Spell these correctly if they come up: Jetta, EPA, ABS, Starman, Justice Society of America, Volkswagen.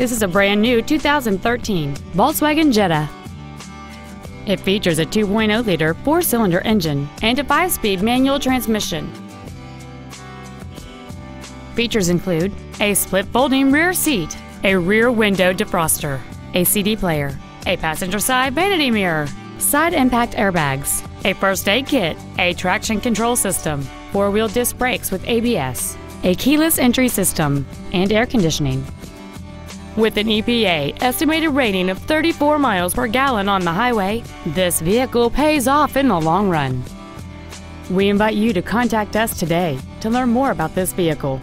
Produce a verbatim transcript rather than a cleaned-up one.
This is a brand new two thousand thirteen Volkswagen Jetta. It features a two point oh liter four-cylinder engine and a five-speed manual transmission. Features include a split folding rear seat, a rear window defroster, a C D player, a passenger side vanity mirror, side impact airbags, a first aid kit, a traction control system, four-wheel disc brakes with A B S, a keyless entry system, and air conditioning. With an E P A estimated rating of thirty-four miles per gallon on the highway, this vehicle pays off in the long run. We invite you to contact us today to learn more about this vehicle.